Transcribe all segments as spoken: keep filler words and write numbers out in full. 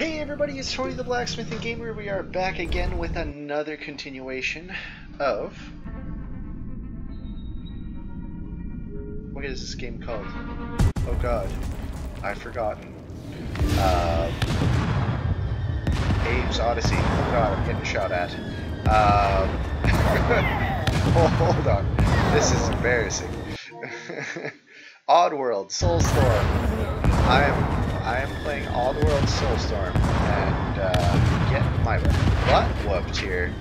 Hey everybody, it's Tony the Blacksmithing Gamer. We are back again with another continuation of... What is this game called? Oh god, I've forgotten. Uh, Abe's Odyssey. Oh god, I'm getting shot at. Uh, oh, hold on, this is embarrassing. Oddworld: Soulstorm. I am... I am playing Oddworld Soulstorm and uh, getting my butt whooped here.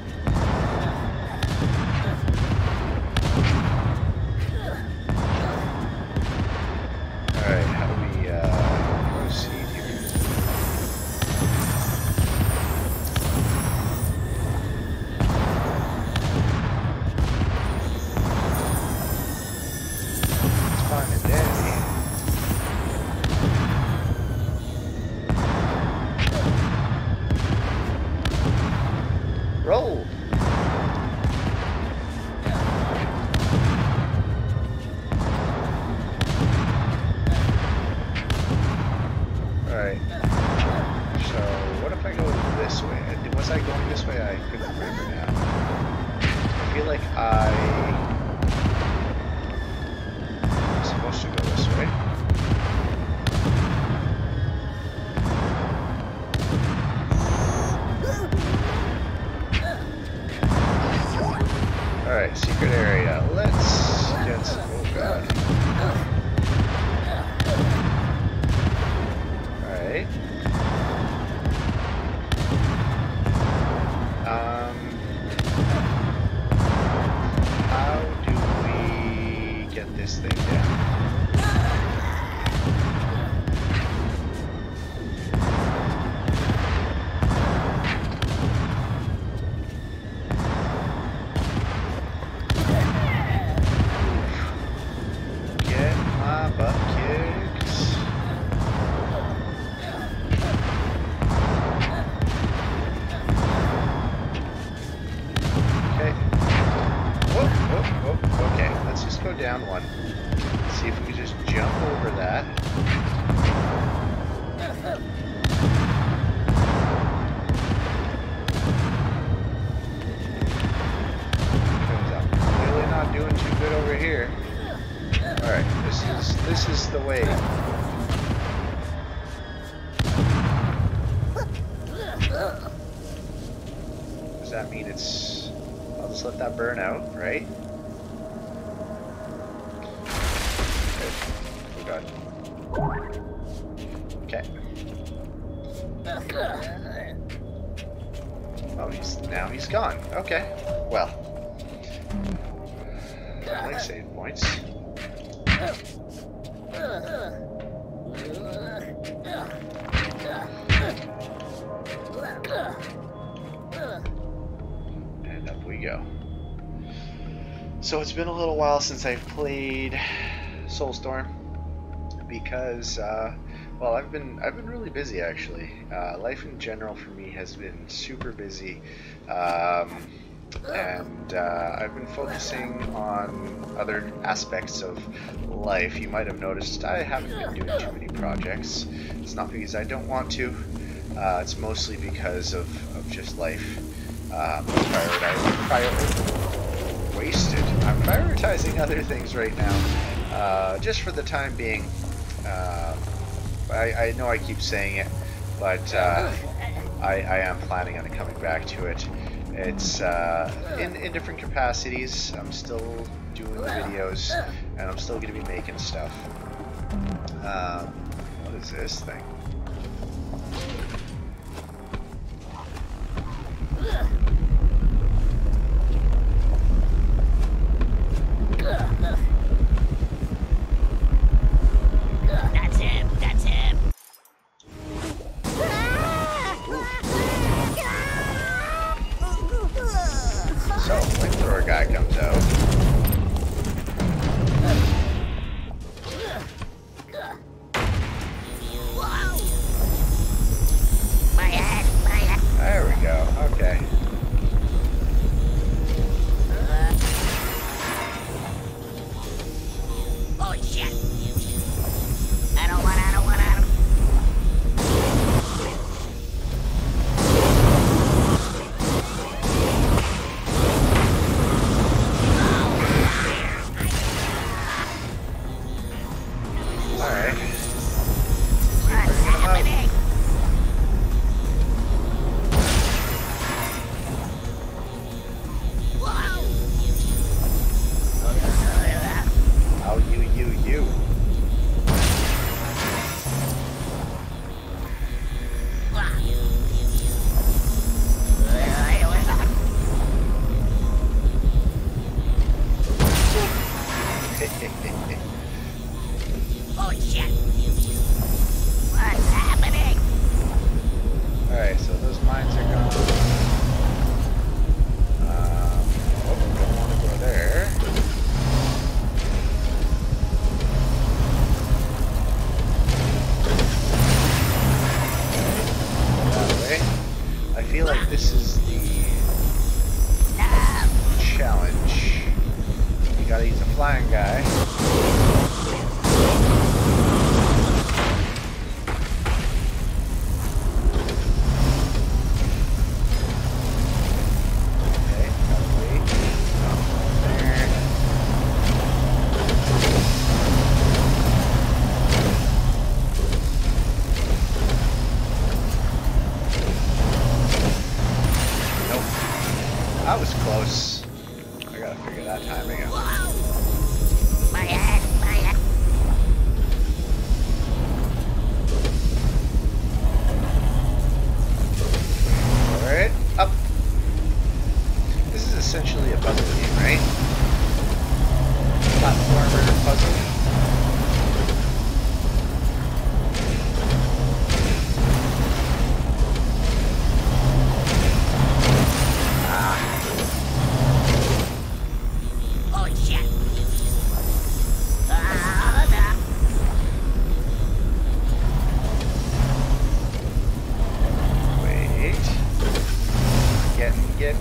Alright, how do we uh, proceed here? It's fine and dandy. Roll! Alright. So, what if I go this way? Was I going this way? I couldn't remember now. I feel like I... I'm supposed to go this way. Alright, secret area. Let's get some. Oh god. Alright. Um. How do we get this thing down one? Let's see if we can just jump over that. Turns out I'm really not doing too good over here. All right, this is this is the way. Does that mean it's? I'll just let that burn out, right? Okay. Oh, he's now he's gone. Okay. Well. Only save points. And up we go. So it's been a little while since I've played Soulstorm. Because, uh, well, I've been I've been really busy actually. Uh, life in general for me has been super busy, um, and uh, I've been focusing on other aspects of life. You might have noticed I haven't been doing too many projects. It's not because I don't want to. Uh, it's mostly because of, of just life. Um, prioritizing, prior wasted. I'm prioritizing other things right now, uh, just for the time being. Uh, I, I know I keep saying it, but uh, I, I am planning on coming back to it. It's uh, in, in different capacities. I'm still doing the videos, and I'm still going to be making stuff. Um, what is this thing? There we go, okay.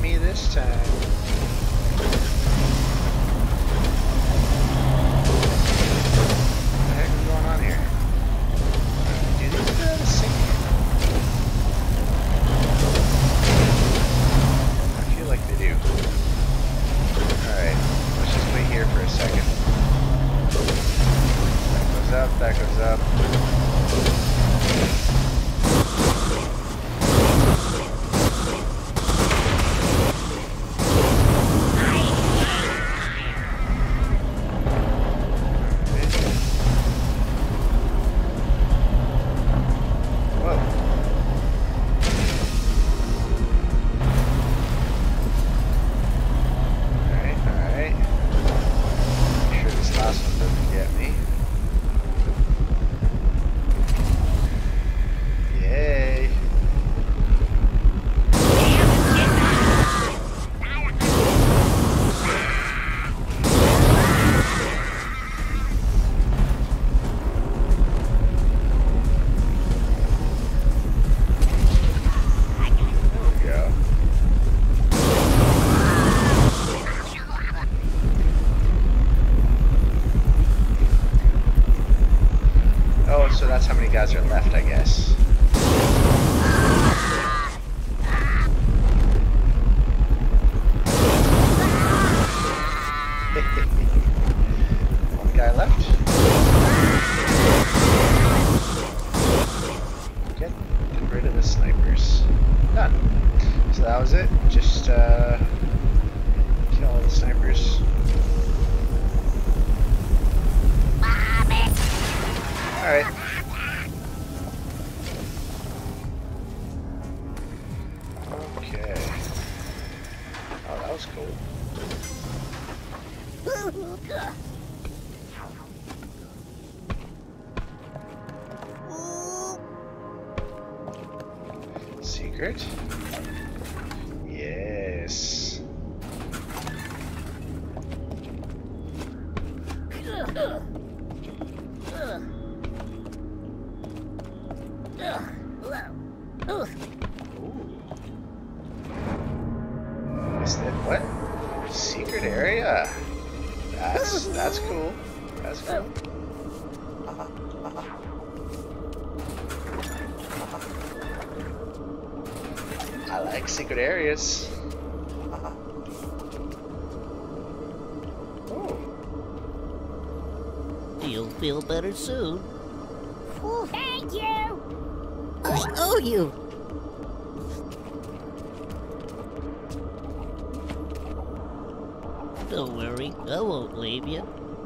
me this time. Soon. Oh, thank you. I owe you. Don't worry, I won't leave you.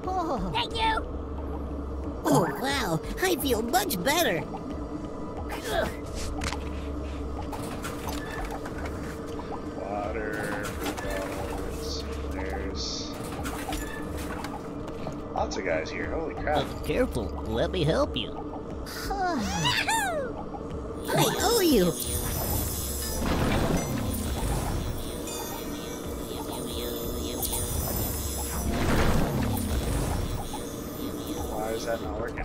Oh. Thank you. Oh wow, I feel much better. Ugh. Water, bottles, there's lots of guys here. Holy crap. Careful, let me help you. I owe you. Why is that not working?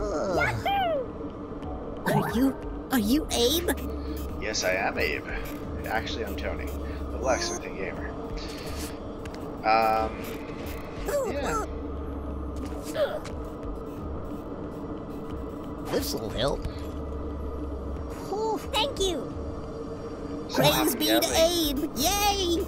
Yahoo! Are you, are you Abe? Yes, I am Abe. Actually, I'm Tony, the Blacksmithing Gamer. Um, yeah. This'll help. Oh, thank you. So Praise be to Abe. Yay!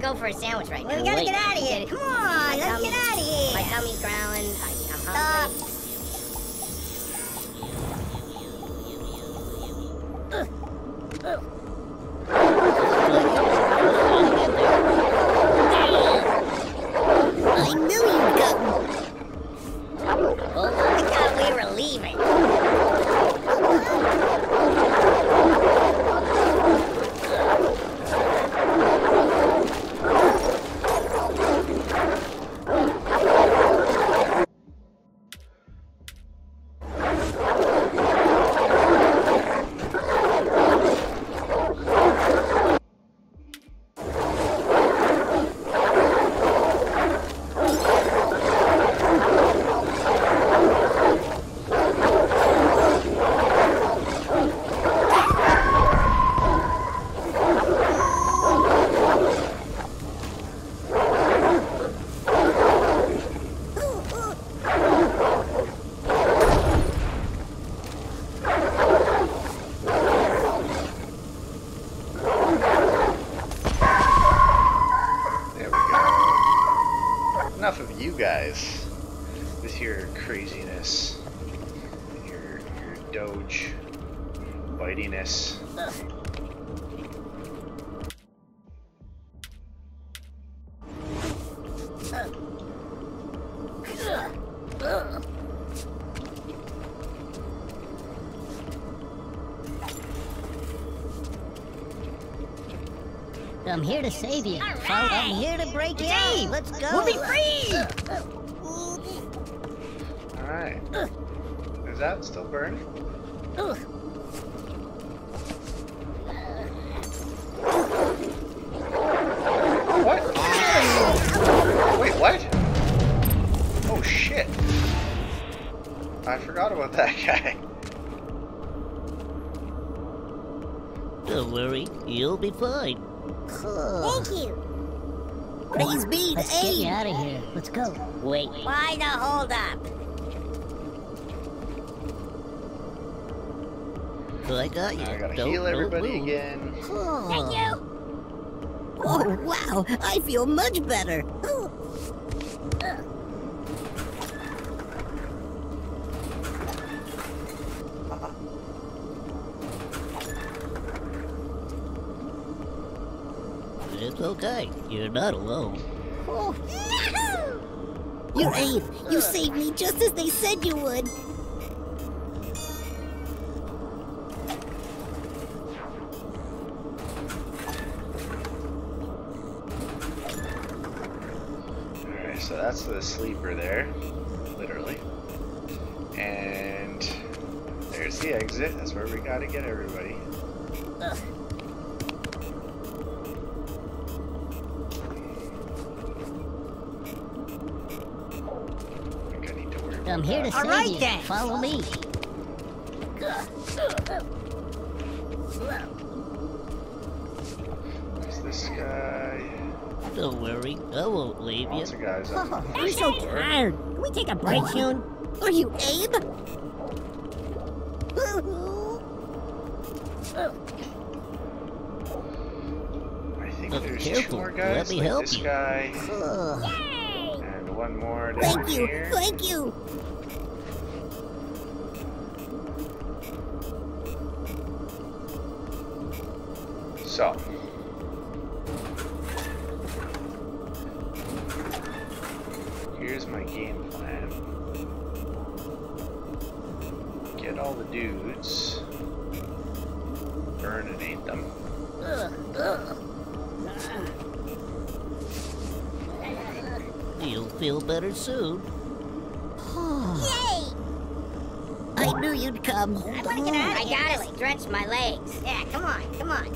Go for a sandwich right now. We gotta get out of here. Come on, let's get out of here. My tummy's growling. I'm hungry. I knew you'd go. I thought we were leaving. I'm here to save you. Right. I'm here to break you out. Let's go. We'll be free. All right. Is that still burned? Ugh. What? Wait, what? Oh shit! I forgot about that guy. Don't worry, you'll be fine. Thank you. Praise be to Abe. Let's get you out of here. Let's go. Wait. Why the hold up? So I got you. I gotta don't, heal everybody don't again. Oh. Thank you. Oh wow! I feel much better. Okay, you're not alone. Oh. No! You're Abe. You saved me just as they said you would. Alright, so that's the sleeper there, literally. And there's the exit. That's where we gotta get everybody. Ugh. I'm here to save right, you. Then. Follow me. There's this guy. Don't worry, I won't leave you. Lots of guys out there. Oh, I'm so tired. Can we take a break soon? Are you Abe? I think Look, there's careful. two more guys. Let me like help this you. guy. Uh, and one more down Thank you. Here. Thank you. So. Here's my game plan. Get all the dudes. Burn and eat them. You'll feel better soon. Yay! I knew you'd come. I want to get out of here. I gotta stretch my legs. Yeah, come on, come on.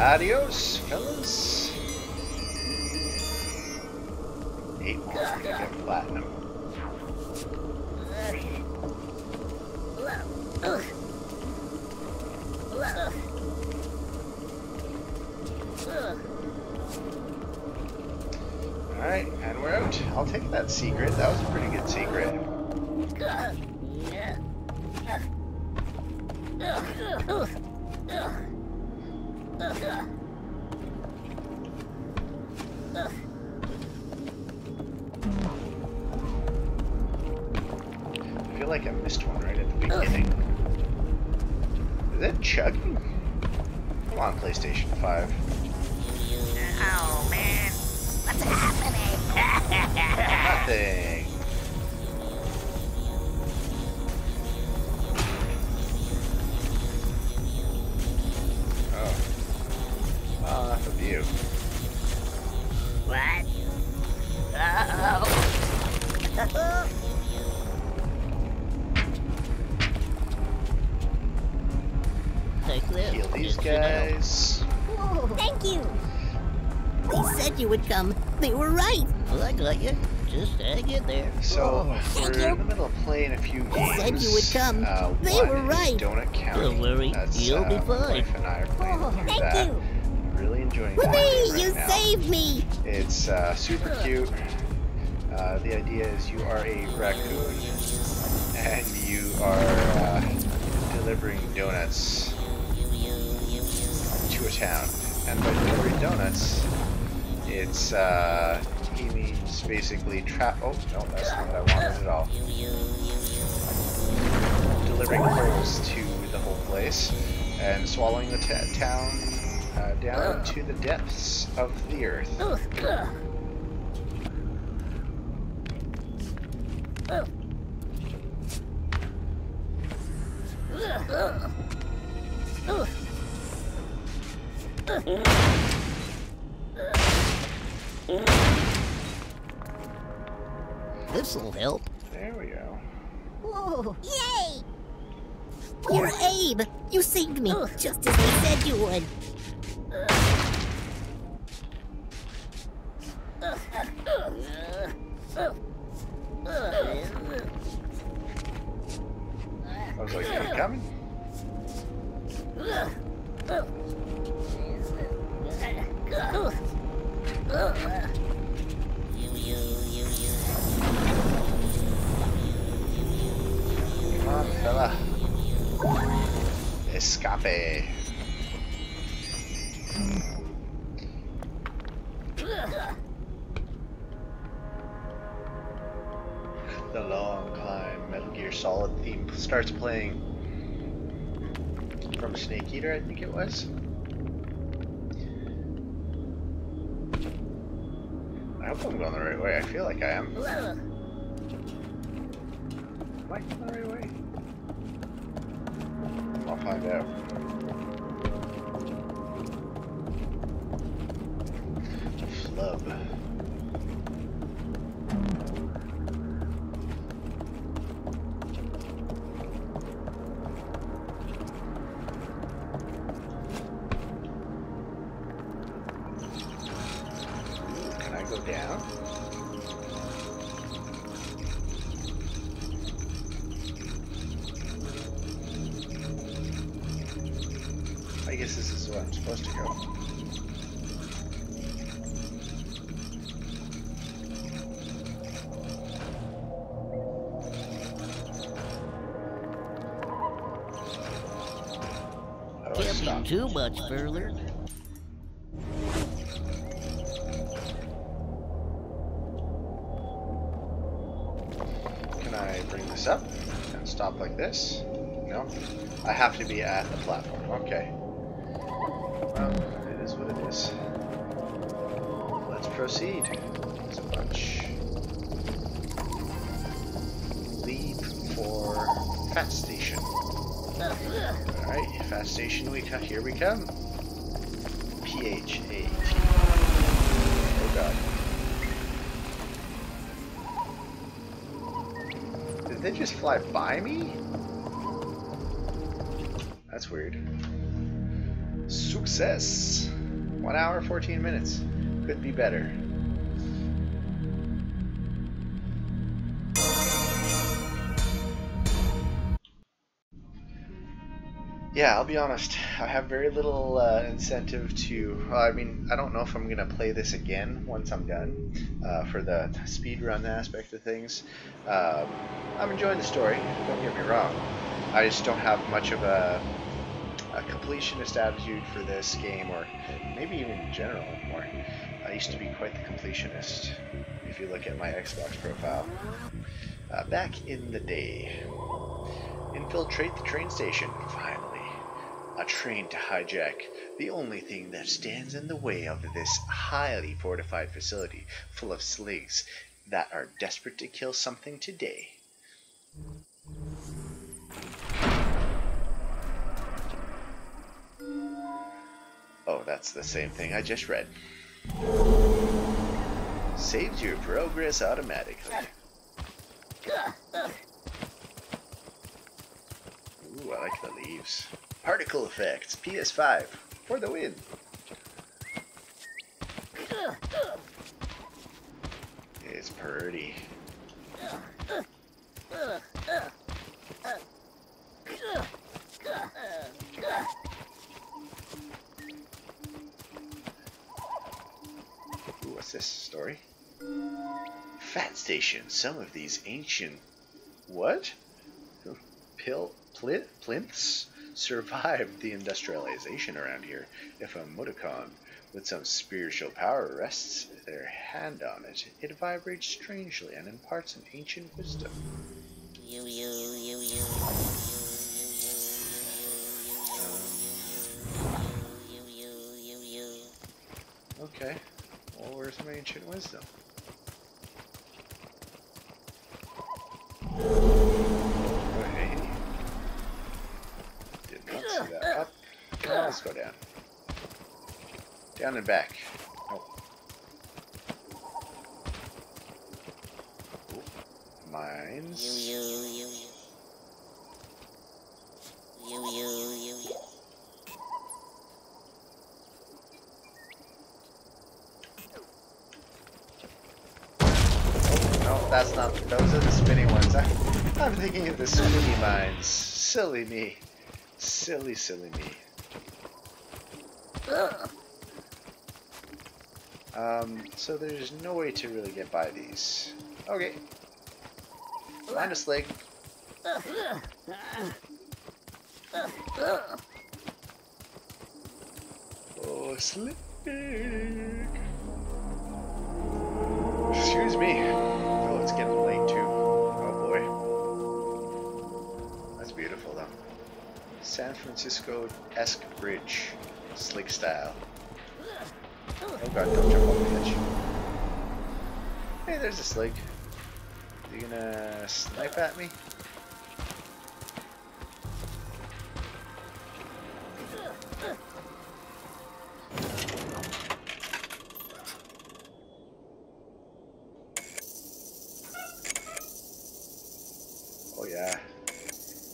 Adios, fellas. Eight more to get platinum. Alright, and we're out. I'll take that secret. That was a pretty good secret. I feel like I missed one right at the beginning. Is that chugging? Come on, PlayStation five. Oh man, what's happening? Nothing. Come. They were right. Well, I got you. Just hang in there. So oh, we're you. in the middle of playing a few games. Said you would come. Uh, they were right. Donut County. Don't worry, That's, you'll uh, be fine. And I oh, thank that. you. I'm really enjoying it. Right you now. saved me. It's uh, super cute. Uh, the idea is you are a raccoon and you are uh, delivering donuts to a town. And by delivering donuts. It's, uh, he means basically trap. Oh, no, that's not what I wanted at all. Delivering pearls to the whole place and swallowing the t town uh, down to the depths of the earth. This'll help. There we go. Whoa! Yay! You're Abe! You saved me, Ugh. just as I said you would. I was like, are you coming? Come on, fella. Escape. The long climb. Gear Solid theme starts playing from Snake Eater, I think it was. I hope I'm going the right way. I feel like I am. Am I going the right way? I'll find out. Flub. Too much further. Can I bring this up and stop like this? No, I have to be at the platform. Okay. Well, it is what it is. Let's proceed. It's a bunch. Leave for Phat Station. Alright, Phat Station, we come. Here we come. P H A T. Oh god. Did they just fly by me? That's weird. Success! One hour, fourteen minutes. Could be better. Yeah, I'll be honest, I have very little uh, incentive to, well, I mean, I don't know if I'm going to play this again once I'm done uh, for the speedrun aspect of things. Um, I'm enjoying the story, don't get me wrong. I just don't have much of a, a completionist attitude for this game, or maybe even in general anymore. I used to be quite the completionist, if you look at my Xbox profile, uh, back in the day. Infiltrate the train station, finally. A train to hijack, the only thing that stands in the way of this highly fortified facility full of slaves that are desperate to kill something today. Oh, that's the same thing I just read. Saves your progress automatically. Ooh, I like the leaves. Particle effects, P S five, for the win. It's pretty. Ooh, what's this story? Phat Station, some of these ancient... What? Pill... Pl plinths? Survived the industrialization around here. If a Mudokon with some spiritual power rests their hand on it, it vibrates strangely and imparts an ancient wisdom. You, you, you, you. Um, okay. Well, where's my ancient wisdom? Let's go down. Down and back. Oh. Oh. Mines. You, you, you, you. You, you, you, you. Oh, no, that's not. Those are the spinning ones. I, I'm thinking of the spinny mines. Silly me. Silly, silly me. Um, so there's no way to really get by these. Okay. Find a slug. Oh, slick. Excuse me. Oh, it's getting late too. Oh boy. San Francisco-esque bridge, slick style. Oh god, don't jump off the edge. Hey, there's a slug. Are you gonna snipe at me? Oh yeah,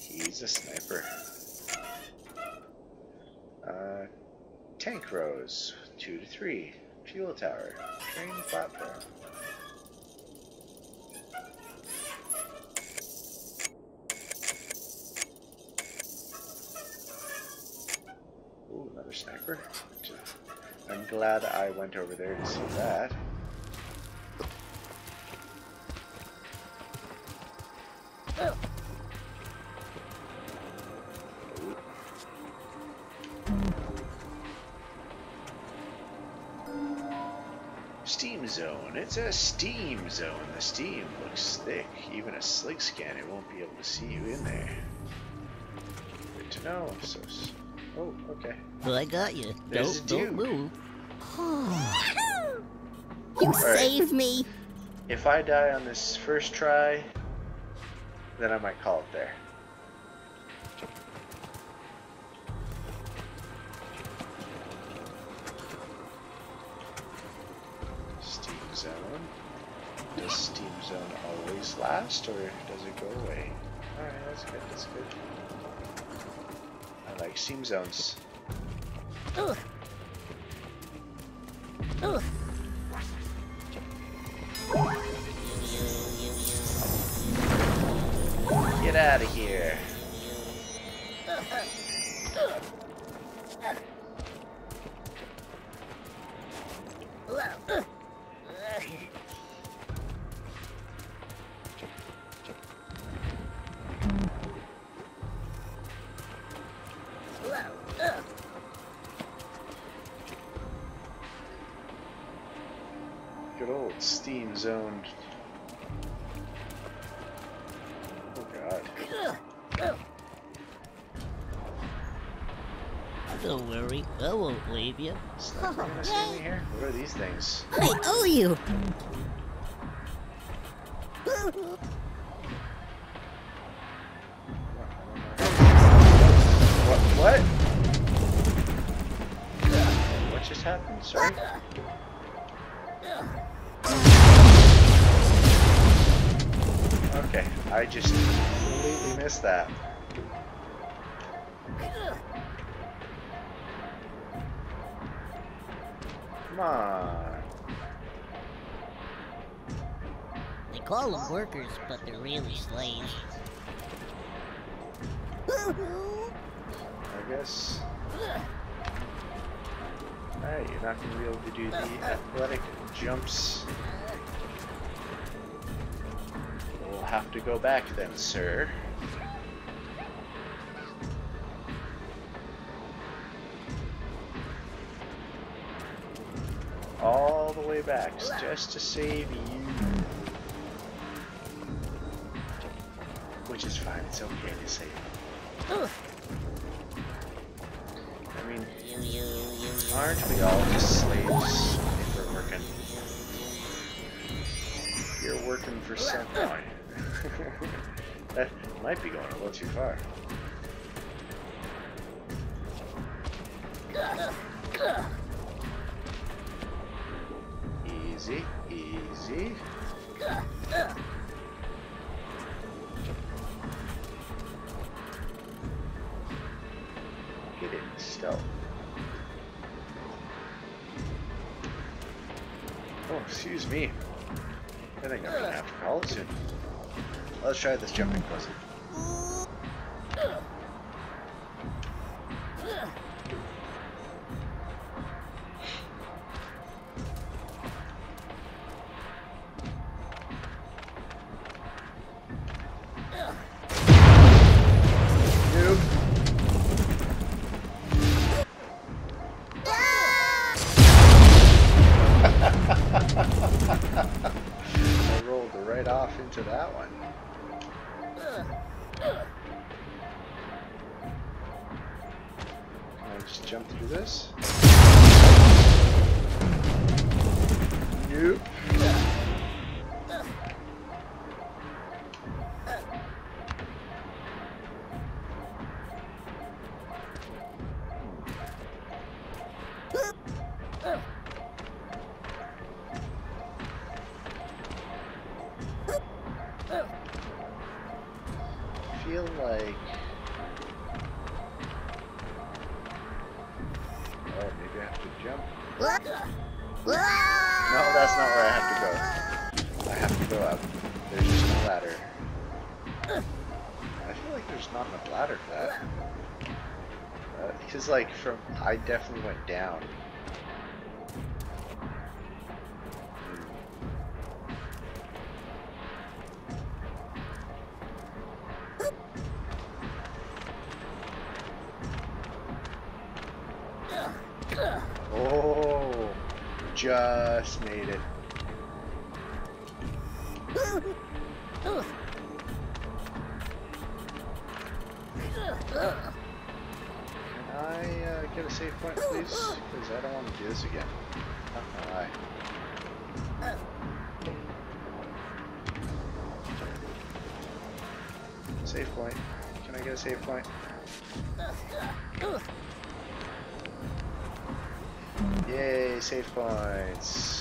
he's a sniper. Uh, tank rows, two to three, fuel tower, train platform. Ooh, another sniper. I'm glad I went over there to see that. Steam zone. It's a steam zone. The steam looks thick. Even a slick scanner won't be able to see you in there. Good to know. I'm so. S oh, okay. Well, I got you. There's don't, a dude. Don't move. Oh. You right. Saved me. If I die on this first try, then I might call it there. Does Steam Zone always last, or does it go away? Alright, that's good, that's good. I like Steam Zones. Ugh. Ugh. Get out of here! Good old steam zone. Oh god. Don't worry, I won't leave you. Stop oh, me here. What are these things? I owe you! What? What? What just happened, sir? Okay, I just completely missed that. Come on. They call them workers, but they're really slaves. I guess. Alright, you're not going to be able to do the athletic jumps. We'll have to go back then, sir. All the way back, just to save you. Which is fine, it's okay to save you. I mean, aren't we all just slaves if we're working? You're working for someone. That might be going a little too far. Easy, easy. Get it, stealth. Oh, excuse me. I think I'm gonna have to call it soon. Let's try this jumping puzzle. I rolled right off into that one. jump through this. Nope. Like from, I definitely went down. Oh, just made it. Save point, please, because I don't want to do this again. Not gonna lie. Save point. Can I get a save point? Yay, save points.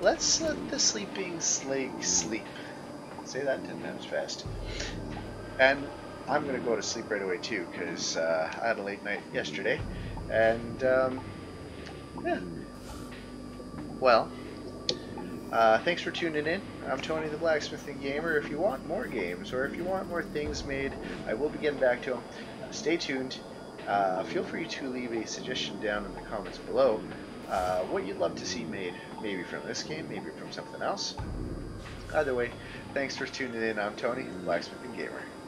Let's let the sleeping slake sleep. Say that ten times fast. And I'm going to go to sleep right away too, because uh, I had a late night yesterday. And, um, yeah. Well, uh, thanks for tuning in. I'm Tony the Blacksmithing Gamer. If you want more games, or if you want more things made, I will be getting back to them. Uh, stay tuned. Uh, feel free to leave a suggestion down in the comments below. Uh, what you'd love to see made, maybe from this game, maybe from something else. Either way, thanks for tuning in. I'm Tony, Blacksmithing Gamer.